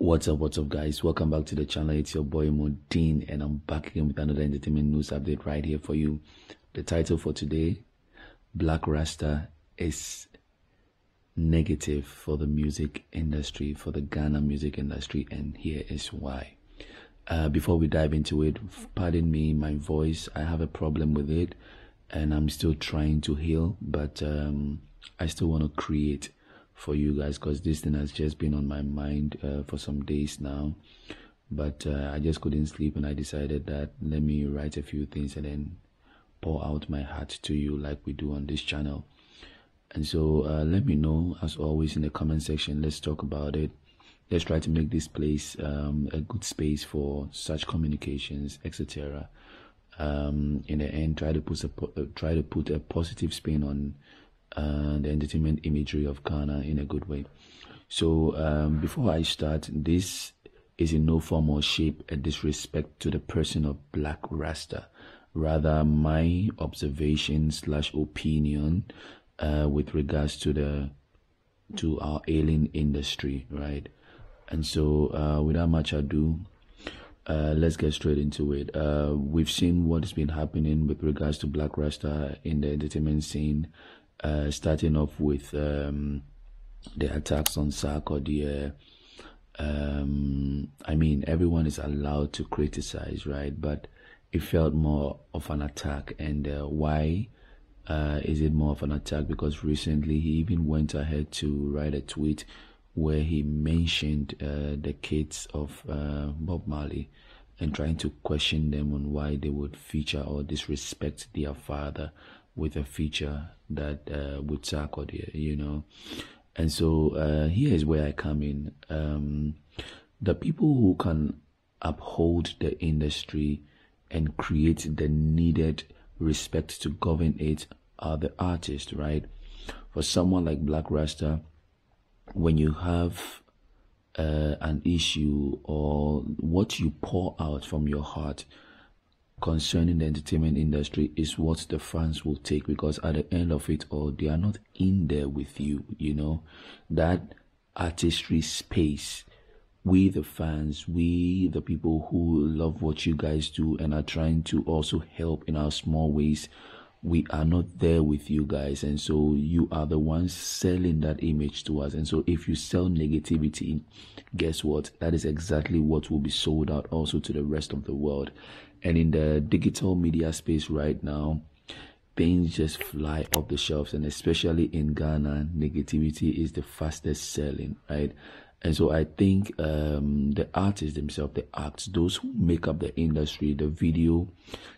What's up guys, welcome back to the channel. It's your boy Modine and I'm back again with another entertainment news update right here for you. The title for today, Black Rasta is negative for the music industry, for the Ghana music industry, and here is why. Before we dive into it, pardon me, my voice, I have a problem with it and I'm still trying to heal, but I still want to create for you guys because this thing has just been on my mind for some days now, but I just couldn't sleep and I decided that let me write a few things and then pour out my heart to you like we do on this channel. And so let me know, as always, in the comment section. Let's talk about it. Let's try to make this place a good space for such communications, etc. In the end, try to put a positive spin on the entertainment imagery of Ghana in a good way. So before I start, this is in no form or shape a disrespect to the person of Black Rasta. Rather, my observation / opinion with regards to our ailing industry, right? And so without much ado, let's get straight into it. We've seen what's been happening with regards to Black Rasta in the entertainment scene. Starting off with the attacks on Sarkodie. I mean, everyone is allowed to criticize, right? But it felt more of an attack. And why is it more of an attack? Because recently he even went ahead to write a tweet where he mentioned the kids of Bob Marley and trying to question them on why they would feature or disrespect their father with a feature that would Sarkodie, you know. And so here is where I come in. The people who can uphold the industry and create the needed respect to govern it are the artists, right? For someone like Black Rasta, when you have an issue or what you pour out from your heart concerning the entertainment industry is what the fans will take, because at the end of it all, they are not in there with you, you know. That artistry space, we the fans, we the people who love what you guys do and are trying to also help in our small ways, we are not there with you guys. And so you are the ones selling that image to us. And so if you sell negativity, guess what? That is exactly what will be sold out also to the rest of the world. And in the digital media space right now, things just fly off the shelves, and especially in Ghana, negativity is the fastest selling, right? And so I think the artists themselves, the acts, those who make up the industry, the video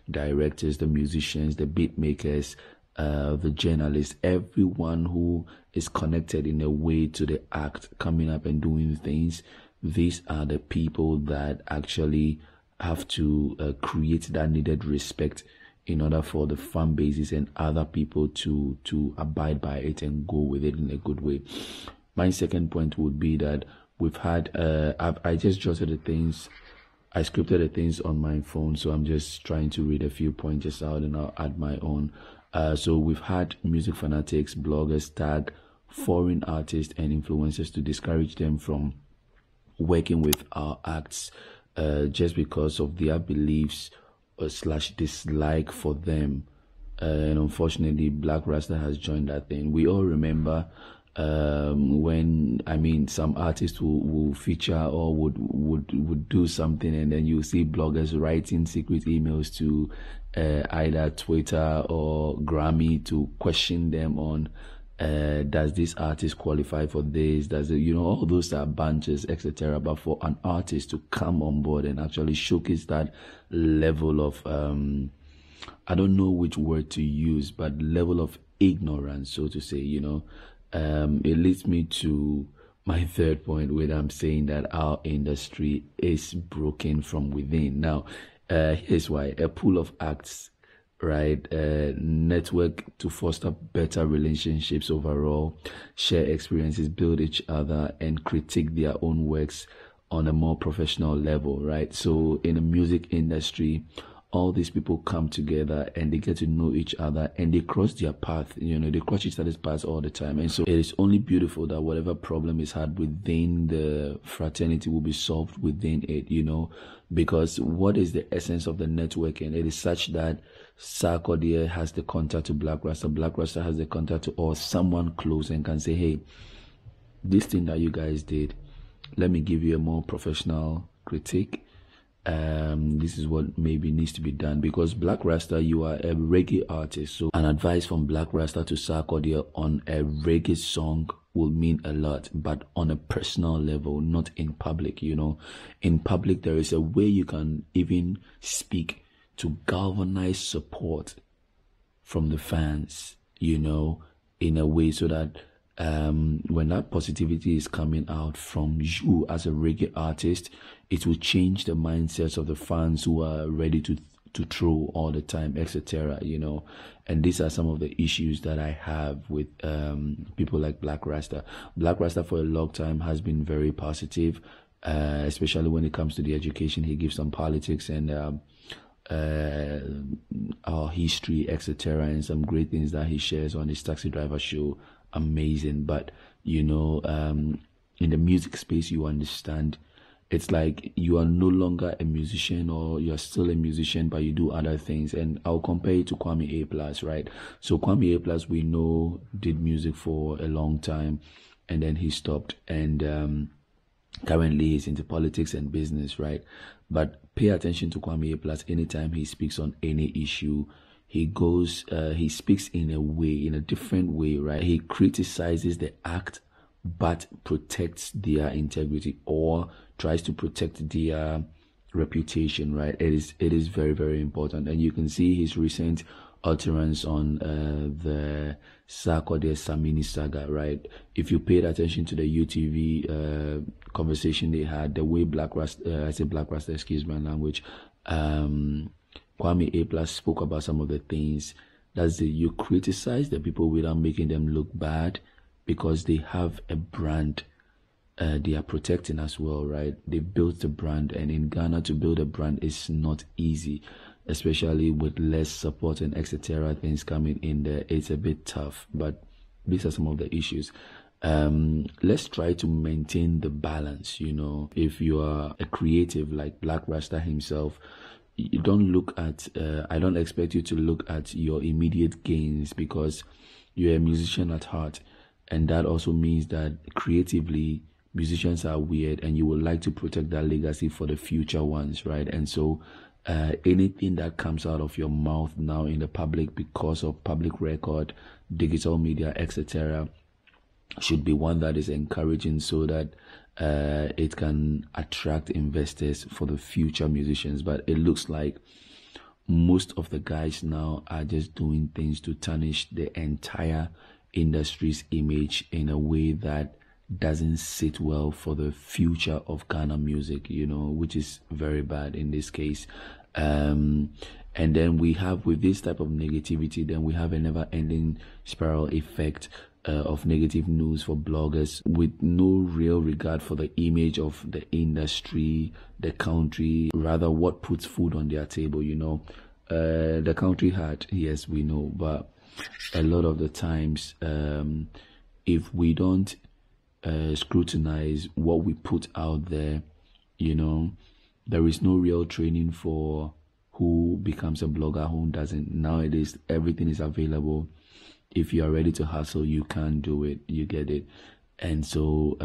directors, the musicians, the beat makers, the journalists, everyone who is connected in a way to the act coming up and doing things, these are the people that actually have to create that needed respect in order for the fan bases and other people to abide by it and go with it in a good way. My second point would be that we've had I just jotted the things, I scripted the things on my phone, so I'm just trying to read a few pointers out and I'll add my own. So we've had music fanatics, bloggers tag foreign artists and influencers to discourage them from working with our acts, just because of their beliefs / dislike for them, and unfortunately Black Rasta has joined that thing. We all remember when, I mean, some artists will feature or would do something, and then you see bloggers writing secret emails to either Twitter or Grammy to question them on does this artist qualify for this? Does it, you know, all those are bunches, etc. But for an artist to come on board and actually showcase that level of, I don't know which word to use, but level of ignorance, so to say, you know, it leads me to my third point, where I'm saying that our industry is broken from within. Now, here's why. A pool of acts, right? Network to foster better relationships overall, share experiences, build each other, and critique their own works on a more professional level, right? So in the music industry, all these people come together and they get to know each other, and they cross their path, you know, they cross each other's paths all the time. And so it is only beautiful that whatever problem is had within the fraternity will be solved within it, you know, because what is the essence of the networking? It is such that Sarkodie has the contact to Black Rasta, Black Rasta has the contact to, or someone close, and can say, hey, this thing that you guys did, let me give you a more professional critique. This is what maybe needs to be done, because Black Rasta, you are a reggae artist, so an advice from Black Rasta to Sarkodie on a reggae song will mean a lot, but on a personal level, not in public. You know, in public there is a way you can even speak to galvanize support from the fans, you know, in a way so that when that positivity is coming out from you as a reggae artist, it will change the mindsets of the fans who are ready to throw all the time, etc., you know. And these are some of the issues that I have with people like Black Rasta. Black Rasta for a long time has been very positive, especially when it comes to the education. He gives some politics and our history, etc., and some great things that he shares on his Taxi Driver show. Amazing. But you know, in the music space, you understand, it's like you are no longer a musician, or you're still a musician but you do other things. And I'll compare it to Kwame A Plus, right? So Kwame A Plus, we know, did music for a long time and then he stopped, and currently he's into politics and business, right? But pay attention to Kwame A Plus. Anytime he speaks on any issue, he goes, he speaks in a way, in a different way, right? He criticizes the act, but protects their integrity, or tries to protect their reputation, right? It is very, very important. And you can see his recent utterance on the Sarkodie Samini saga, right? If you paid attention to the UTV conversation they had, the way Black Rasta, I say Black Rasta, excuse my language, Kwame A Plus spoke about some of the things. That's it. You criticize the people without making them look bad, because they have a brand they are protecting as well, right? They built a brand, and in Ghana to build a brand is not easy, especially with less support and etc. things coming in there. It's a bit tough, but these are some of the issues. Let's try to maintain the balance, you know. If you are a creative like Black Rasta himself, you don't look at, I don't expect you to look at your immediate gains, because you're a musician at heart, and that also means that creatively musicians are weird, and you would like to protect that legacy for the future ones, right? And so anything that comes out of your mouth now in the public, because of public record, digital media, etc., should be one that is encouraging, so that it can attract investors for the future musicians. But it looks like most of the guys now are just doing things to tarnish the entire industry's image in a way that doesn't sit well for the future of Ghana music, you know, which is very bad in this case. And then we have, with this type of negativity, then we have a never-ending spiral effect of negative news for bloggers, with no real regard for the image of the industry, the country, rather what puts food on their table, you know. The country had, yes, we know, but a lot of the times, if we don't scrutinize what we put out there, you know, there is no real training for who becomes a blogger, who doesn't. Nowadays, everything is available. If you are ready to hustle, you can do it. You get it. And so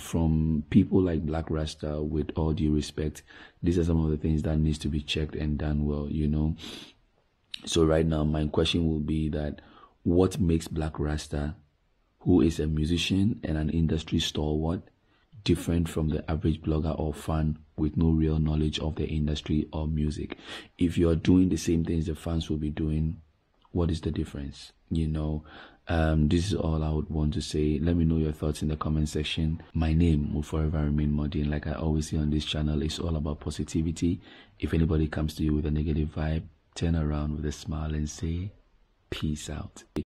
from people like Black Rasta, with all due respect, these are some of the things that needs to be checked and done well, you know. So right now, my question will be that what makes Black Rasta, who is a musician and an industry stalwart, different from the average blogger or fan with no real knowledge of the industry or music? If you are doing the same things the fans will be doing, what is the difference, you know? This is all I would want to say. Let me know your thoughts in the comment section. My name will forever remain Modine. Like I always say on this channel, it's all about positivity. If anybody comes to you with a negative vibe, turn around with a smile and say, peace out.